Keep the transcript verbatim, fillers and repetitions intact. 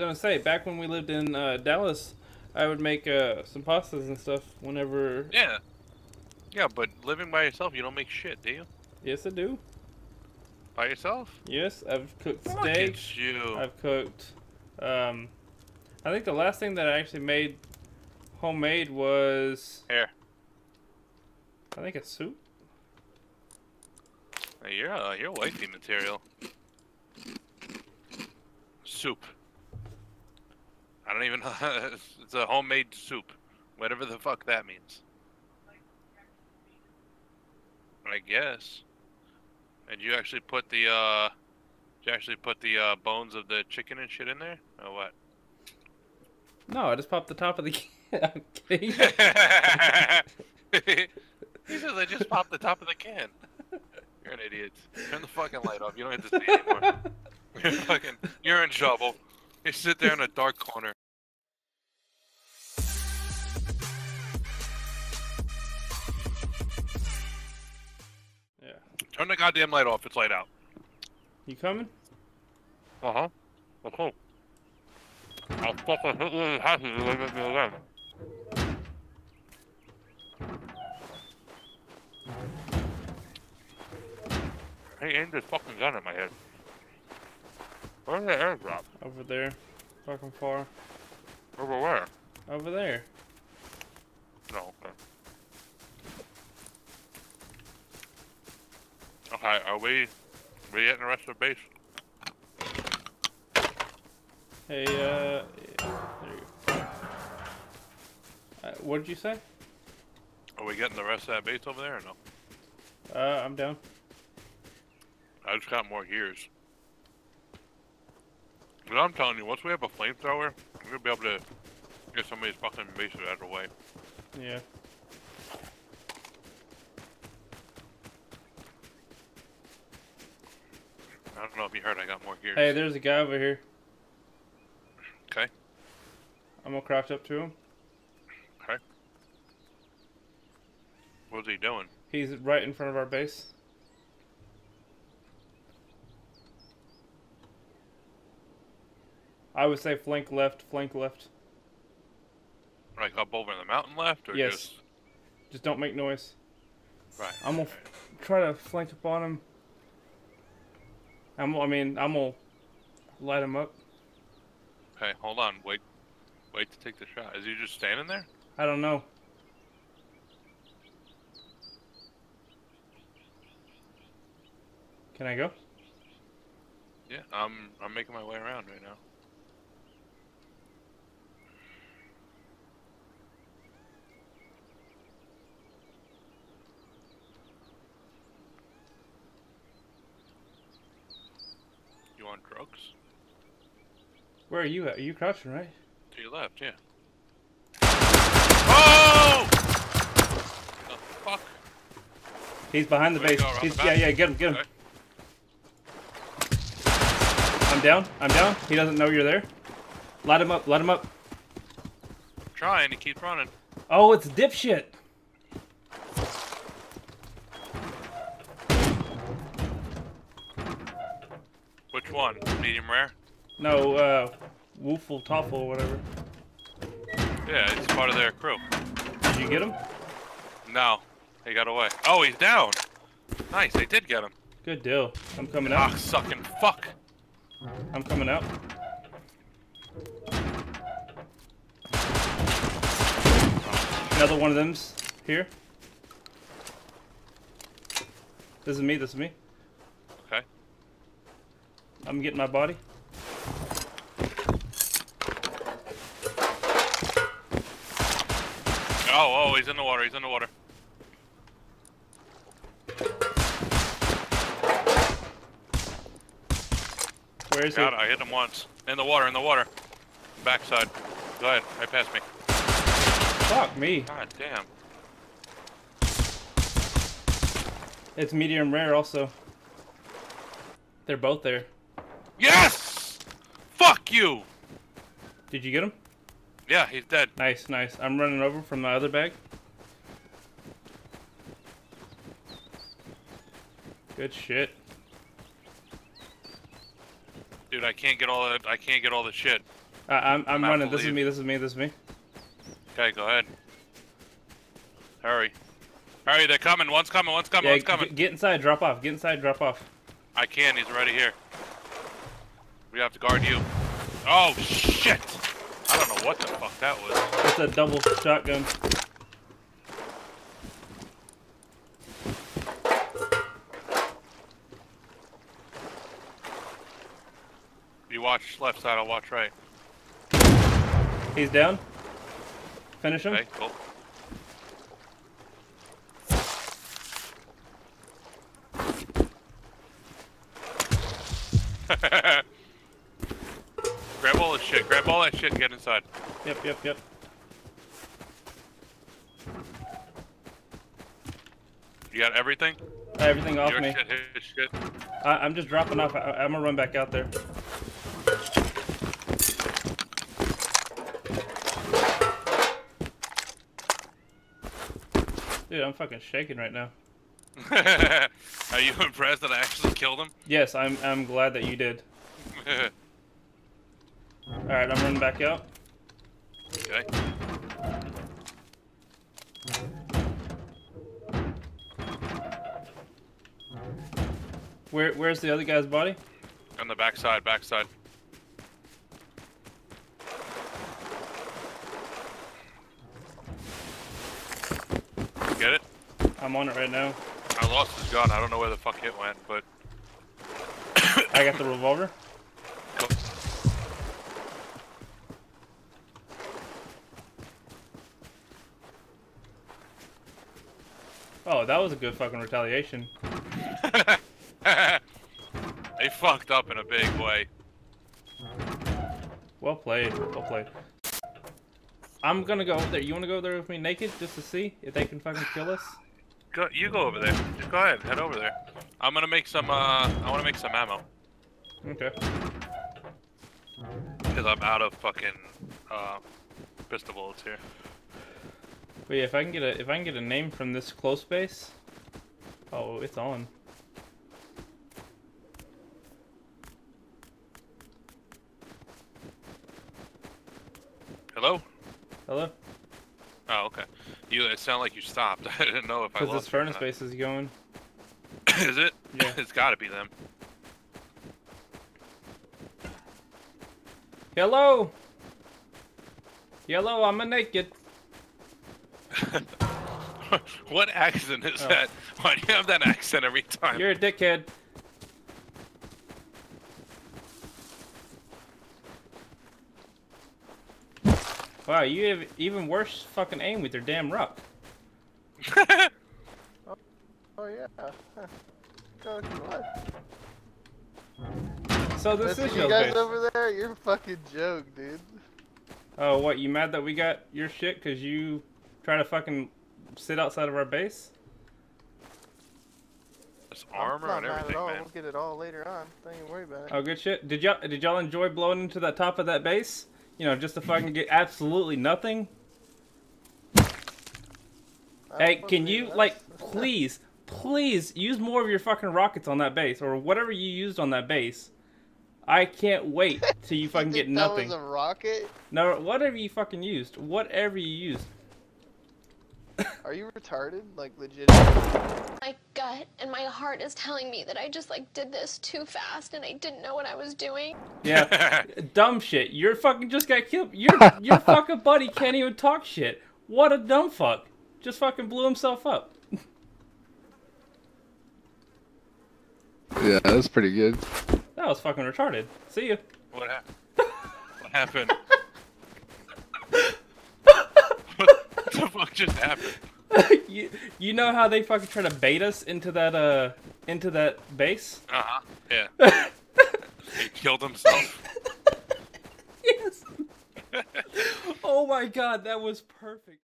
I was gonna say, back when we lived in uh, Dallas, I would make uh, some pastas and stuff whenever. Yeah. Yeah, but living by yourself, you don't make shit, do you? Yes, I do. By yourself? Yes, I've cooked Look steak. At you. I've cooked. Um, I think the last thing that I actually made homemade was. Here. I think a soup. Hey, you're uh, you're wifey material. Soup. I don't even know. It's a homemade soup. Whatever the fuck that means. I guess. And you actually put the, uh... Did you actually put the uh, bones of the chicken and shit in there? Or what? No, I just popped the top of the... I'm kidding. He says I just popped the top of the can. You're an idiot. Turn the fucking light off. You don't have to see anymore. You're fucking... You're in trouble. You sit there in a dark corner. Yeah. Turn the goddamn light off. It's light out. You coming? Uh huh. That's cool. I'll fucking hit you in the house if you look at me again. He aimed his fucking gun at my head. Where's the airdrop? Over there. Fucking far. Over where? Over there. No, okay. Okay, are we... Are we getting the rest of the base? Hey, uh... Yeah, there you go. Uh, what did you say? Are we getting the rest of that base over there or no? Uh, I'm down. I just got more gears. But I'm telling you, once we have a flamethrower, we're gonna be able to get somebody's fucking bases out of the way. Yeah. I don't know if you heard, I got more gears. Hey, there's a guy over here. Okay. I'm gonna craft up to him. Okay. What's he doing? He's right in front of our base. I would say flank left, flank left. Like up over the mountain left? Or yes. Just... just don't make noise. Right. I'm going to try to flank up on him. I'm, I mean, I'm going to light him up. Okay, hold on. Wait Wait to take the shot. Is he just standing there? I don't know. Can I go? Yeah, I'm, I'm making my way around right now. On drugs. Where are you at? Are you crouching, right? To your left, yeah. Oh! The fuck? He's behind the Where base. He's, the yeah, yeah, get him, get him. Okay. I'm down, I'm down. He doesn't know you're there. Light him up, light him up. I'm trying, he keeps running. Oh, it's dipshit. Which one? Medium rare? No, uh, Woofle, Toffle, or whatever. Yeah, it's part of their crew. Did you get him? No, he got away. Oh, he's down! Nice, they did get him. Good deal. I'm coming out. Ah, sucking fuck! I'm coming out. Another one of them's here. This is me, this is me. I'm getting my body. Oh, oh, he's in the water, he's in the water. Where is God, he? I hit him once. In the water, in the water. Backside. Go ahead, right past me. Fuck me. God damn. It's medium rare also. They're both there. Yes! Fuck you! Did you get him? Yeah, he's dead. Nice, nice. I'm running over from the other bag. Good shit. Dude, I can't get all the I can't get all the shit. Uh, I'm I'm I running. Believe. This is me. This is me. This is me. Okay, go ahead. Hurry, hurry! They're coming. One's coming. One's coming. Yeah, one's coming. Get inside. Drop off. Get inside. Drop off. I can. He's already here. We have to guard you. Oh shit! I don't know what the fuck that was. It's a double shotgun. You watch left side, I'll watch right. He's down. Finish him. Okay, cool. Grab all this shit, grab all that shit and get inside. Yep, yep, yep. You got everything? Everything off Your me. Shit, his shit. I, I'm just dropping off. I, I'm gonna run back out there. Dude, I'm fucking shaking right now. Are you impressed that I actually killed him? Yes, I'm I'm glad that you did. Alright, I'm running back out. Okay. Where where's the other guy's body? On the backside, backside. Get it? I'm on it right now. I lost his gun. I don't know where the fuck it went, but... I got the revolver. Cool. Oh, that was a good fucking retaliation. They fucked up in a big way. Well played. Well played. I'm gonna go over there. You wanna go there with me naked just to see if they can fucking kill us? Go, you go over there. Just go ahead. Head over there. I'm gonna make some, uh, I wanna make some ammo. Okay. Cause I'm out of fucking, uh, pistol bullets here. But yeah, if I can get a, if I can get a name from this close base. Oh, it's on. Hello? Hello? Oh, okay. You, it sounded like you stopped. I didn't know if I lost. Because this furnace base is going. Is it? Yeah. It's gotta be them. Hello! Hello, I'm a naked. What accent is oh. that? Why do you have that accent every time? You're a dickhead. Wow, you have even worse fucking aim with your damn rock. oh, oh yeah. Go, go so this Let's is your you guys base. Over there. You're a fucking joke, dude. Oh, what? You mad that we got your shit because you try to fucking sit outside of our base? There's armor and everything, man. We'll get it all later on. Don't even worry about it. Oh, good shit. Did y'all did y'all enjoy blowing into the top of that base? You know, just to fucking get absolutely nothing. Hey, can you, like, please, please use more of your fucking rockets on that base, or whatever you used on that base. I can't wait till you fucking get nothing. That was a rocket? No, whatever you fucking used. Whatever you used. Are you retarded? Like, legit? My gut and my heart is telling me that I just, like, did this too fast and I didn't know what I was doing. Yeah, dumb shit. Your fucking just got killed. Your, your fucking buddy can't even talk shit. What a dumb fuck. Just fucking blew himself up. Yeah, that was pretty good. That was fucking retarded. See ya. What happened? What happened? What the fuck just happened? you, you know how they fucking try to bait us into that uh into that base? Uh huh. Yeah. He killed himself. Yes. Oh my god, that was perfect.